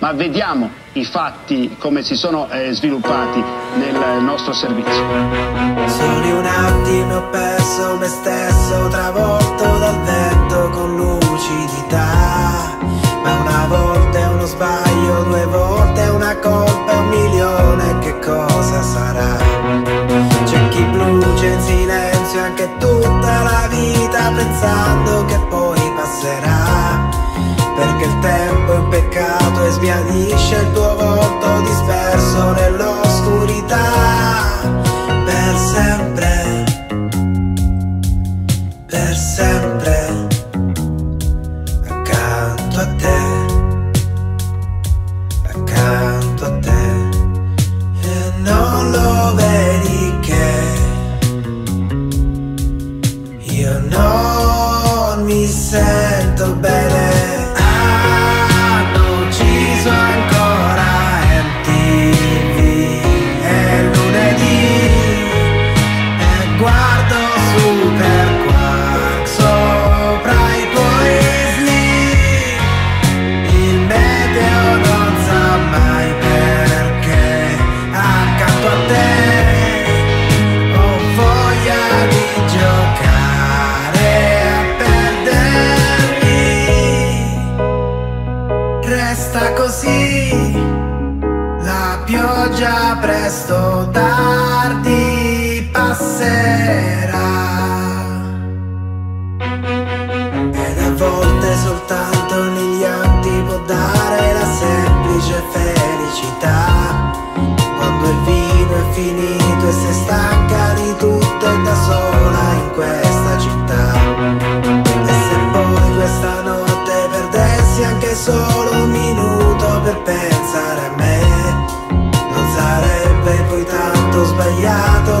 ma vediamo i fatti come si sono sviluppati nel nostro servizio. Soli un attimo ho perso me stesso, travolto dal vento con lucidità, ma una volta è uno sbaglio, due volte è una colpa, un milione che cosa sarà? C'è chi brucia in silenzio anche tutta la vita pensando che poi passerà, perché il tempo è un peccato e sbiadisce il tuo volto disperso nell'oscurità per sempre, per sempre accanto a te, accanto a te, e non lo vedi che io non mi sento bene. Resta così, la pioggia presto o tardi passerà. Ed a volte soltanto negli atti può dare la semplice felicità. Quando il vino è finito e sei stanca di tutto e da sola in questa città. E se poi questa notte perdessi anche solo un minuto per pensare a me, non sarebbe poi tanto sbagliato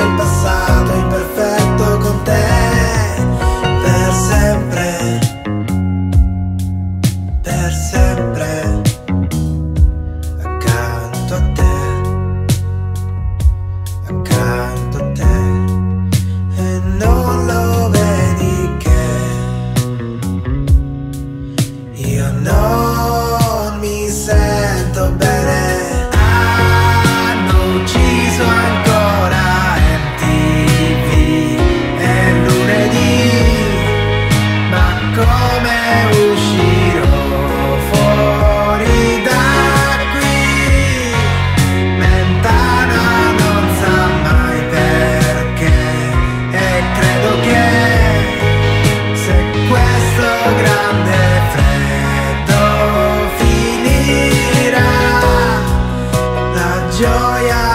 il passato imperfetto con te per sempre, per sempre accanto a te, accanto a te, e non lo vedi che io non mi sento bene. Hanno ucciso ancora MTV, è lunedì, ma come uscirò fuori da qui? Mentana non sa mai perché, e credo che se questo grande freddo finirà, la gioia